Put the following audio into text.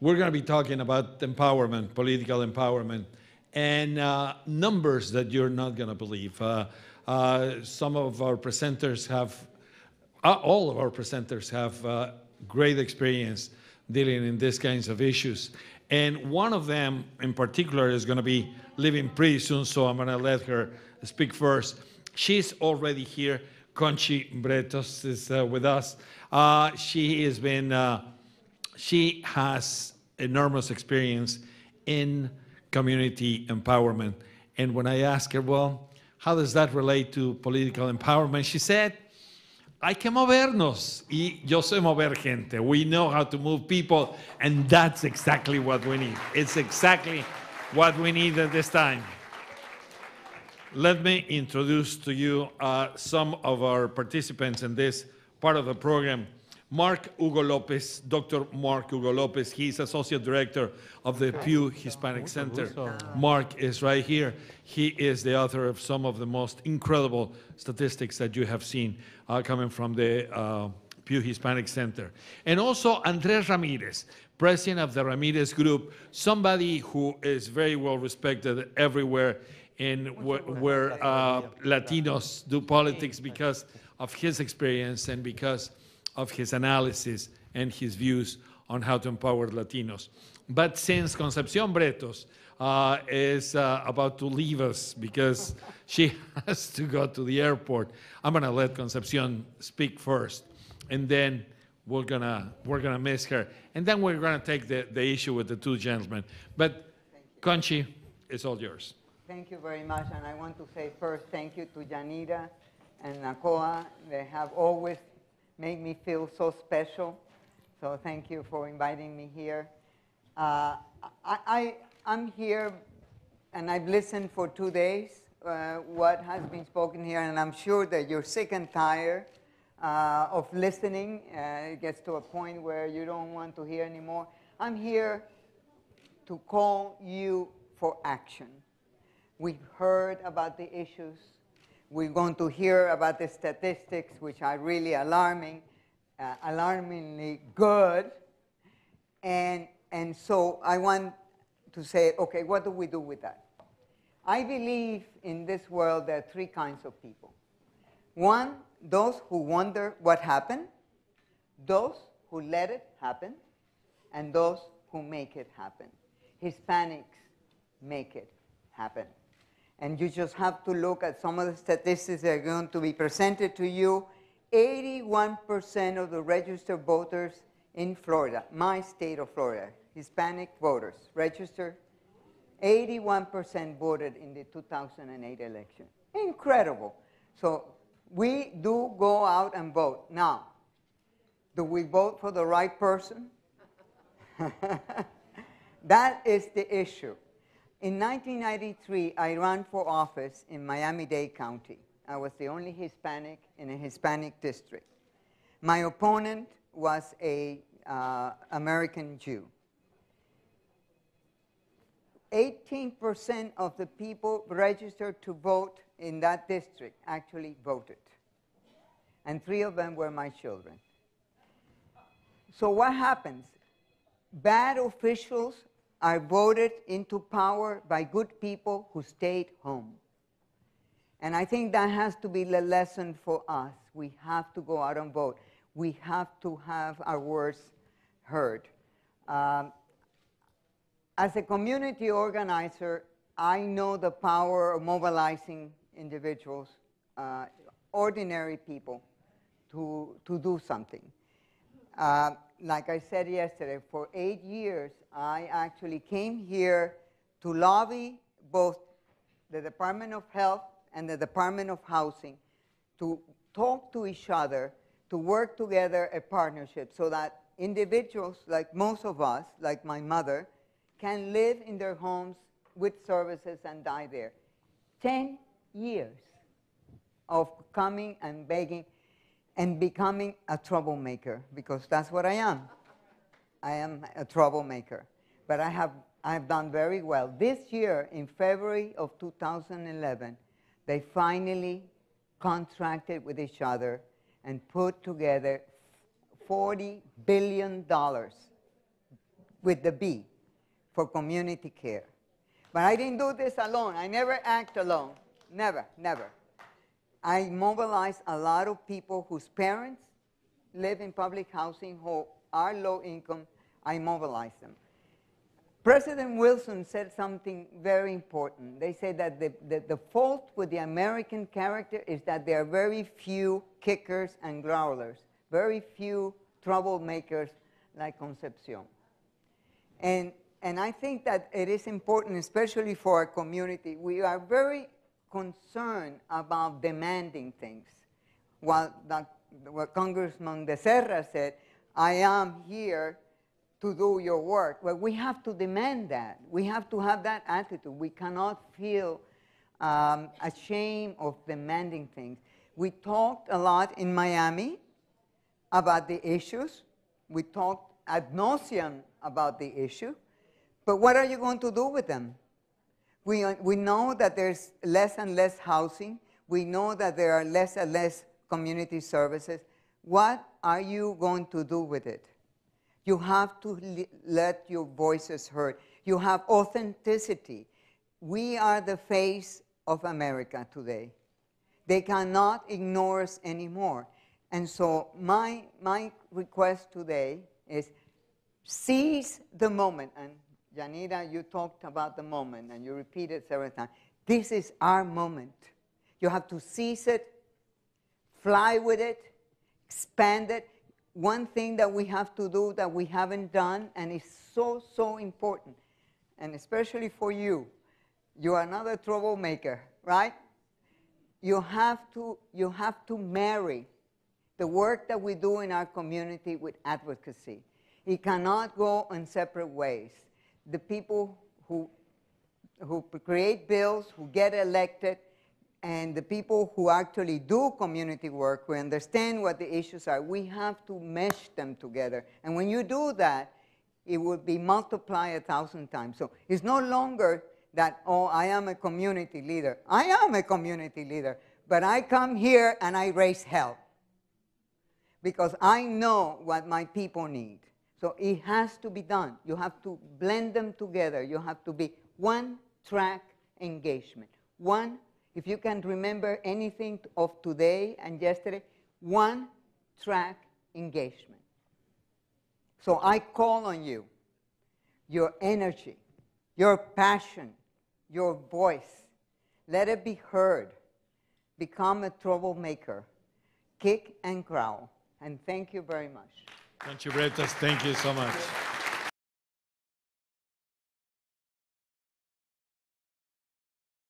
we're going to be talking about empowerment, political empowerment, and numbers that you're not going to believe. Some of our presenters have, all of our presenters have great experience dealing in these kinds of issues. And one of them in particular is going to be leaving pretty soon, so I'm going to let her speak first. She's already here. Conchi Bretos is with us. She has enormous experience in community empowerment. And when I asked her, well, how does that relate to political empowerment? She said, hay que movernos. Y yo sé mover gente. We know how to move people. And that's exactly what we need. It's exactly what we need at this time. Let me introduce to you some of our participants in this part of the program. Mark Hugo Lopez, Dr. Mark Hugo Lopez. He's Associate Director of the Pew Hispanic Center. Mark is right here. He is the author of some of the most incredible statistics that you have seen coming from the Pew Hispanic Center. And also Andres Ramirez, President of the Ramirez Group, somebody who is very well respected everywhere in where Latinos do politics because of his experience and because of his analysis and his views on how to empower Latinos. But since Concepción Bretos is about to leave us because she has to go to the airport, I'm gonna let Concepción speak first, and then we're gonna miss her, and then we're gonna take the issue with the two gentlemen. But Conchi, it's all yours. Thank you very much, and I want to say first thank you to Yanira and NHCOA. They have always made me feel so special, so thank you for inviting me here. I'm here, and I've listened for 2 days what has been spoken here, and I'm sure that you're sick and tired of listening. It gets to a point where you don't want to hear anymore. I'm here to call you for action. We've heard about the issues. We're going to hear about the statistics, which are really alarming, alarmingly good. And so I want to say, okay, what do we do with that? I believe in this world there are three kinds of people. One, those who wonder what happened, those who let it happen, and those who make it happen. Hispanics make it happen. And you just have to look at some of the statistics that are going to be presented to you. 81% of the registered voters in Florida, my state of Florida, Hispanic voters, registered, 81% voted in the 2008 election. Incredible. So we do go out and vote. Now, do we vote for the right person? That is the issue. In 1993, I ran for office in Miami-Dade County. I was the only Hispanic in a Hispanic district. My opponent was an American Jew. 18% of the people registered to vote in that district actually voted. And 3 of them were my children. So what happens? Bad officials are voted into power by good people who stayed home. And I think that has to be the lesson for us. We have to go out and vote. We have to have our words heard. As a community organizer, I know the power of mobilizing individuals, ordinary people, to do something. Like I said yesterday, for 8 years, I actually came here to lobby both the Department of Health and the Department of Housing to talk to each other, to work together a partnership so that individuals like most of us, like my mother, can live in their homes with services and die there. 10 years of coming and begging and becoming a troublemaker, because that's what I am. I am a troublemaker, but I have done very well. This year, in February of 2011, they finally contracted with each other and put together $40 billion with the B for community care. But I didn't do this alone. I never act alone. Never, never. I mobilized a lot of people whose parents live in public housing who are low income. I mobilized them. President Wilson said something very important. They said that the fault with the American character is that there are very few kickers and growlers, very few troublemakers like Concepción. And I think that it is important, especially for our community. We are very concerned about demanding things. While what Congressman De Serra said, I am here to do your work. Well, we have to demand that. We have to have that attitude. We cannot feel ashamed of demanding things. We talked a lot in Miami about the issues. We talked ad nauseam about the issue. But what are you going to do with them? We know that there's less and less housing. We know that there are less and less community services. What are you going to do with it? You have to let your voices heard. You have authenticity. We are the face of America today. They cannot ignore us anymore. And so my request today is seize the moment. And Yanira, you talked about the moment, and you repeated several times. This is our moment. You have to seize it, fly with it, expand it. One thing that we have to do that we haven't done, and is so, so important, and especially for you, you are not a troublemaker, right? You have to marry the work that we do in our community with advocacy. It cannot go in separate ways. The people who create bills, who get elected, and the people who actually do community work, who understand what the issues are, we have to mesh them together. And when you do that, it will be multiplied 1,000 times. So it's no longer that, oh, I am a community leader. I am a community leader, but I come here and I raise hell because I know what my people need. So it has to be done. You have to blend them together. You have to be one-track engagement, if you can remember anything of today and yesterday, one-track engagement. So I call on you, your energy, your passion, your voice. Let it be heard. Become a troublemaker. Kick and growl. And thank you very much. Thank you, Bretos. Thank you so much.